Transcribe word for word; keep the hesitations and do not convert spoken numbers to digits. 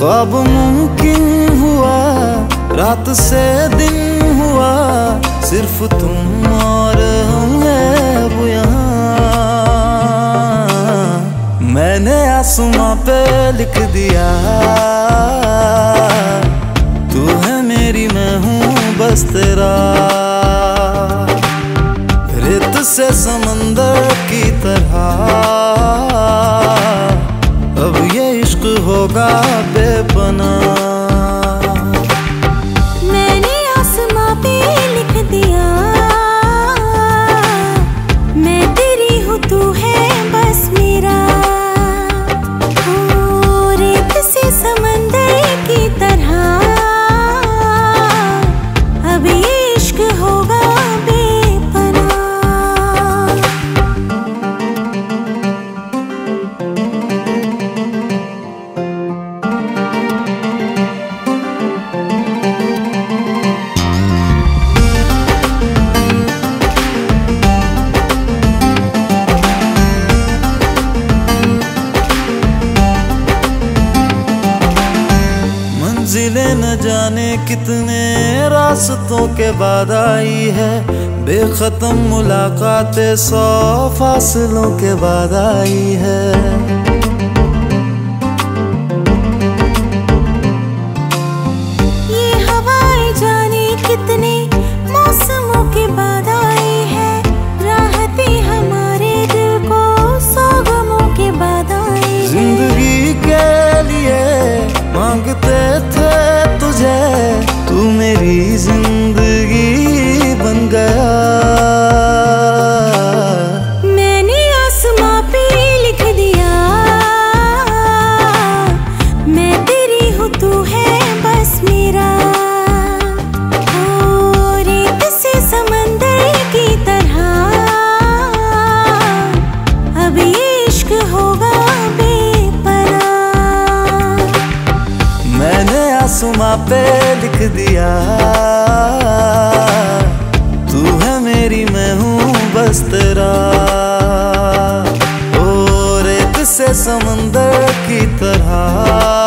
ख्वाब मुमकिन हुआ, रात से दिन हुआ, सिर्फ तुम और हम हैं अब यहाँ। मैंने आसमां पे लिख दिया, तू है मेरी मैं हूँ बस तेरा। रेत से समंदर की तरह अब ये इश्क होगा बेपना। मैंने आसमां पे लिख दिया, मैं तेरी हूँ तू है बस मेरा। रेत से समंदर की तरह अब ये इश्क होगा बेपना। मंजिलें न जाने कितने रास्तों के बाद आई है, बेखत्म मुलाकातें सौ फासलों के बाद आई है। ये हवाएं जाने कितने मौसमों के बाद आई है, राहतें हमारे दिल को सौ गमों के बाद आई है। जिंदगी के लिए मांगते थे तुझे, तू मेरी जिंदगी बन गया। मैंने आसमां पे लिख दिया, मैं तेरी हूँ तू है बस मेरा। रेत से समंदर की तरह अब ये इश्क होगा बेपना। मैंने आसमां पे लिख दिया, तू है मेरी मैं हूँ बस तेरा। ओ रेत से समंदर की तरह।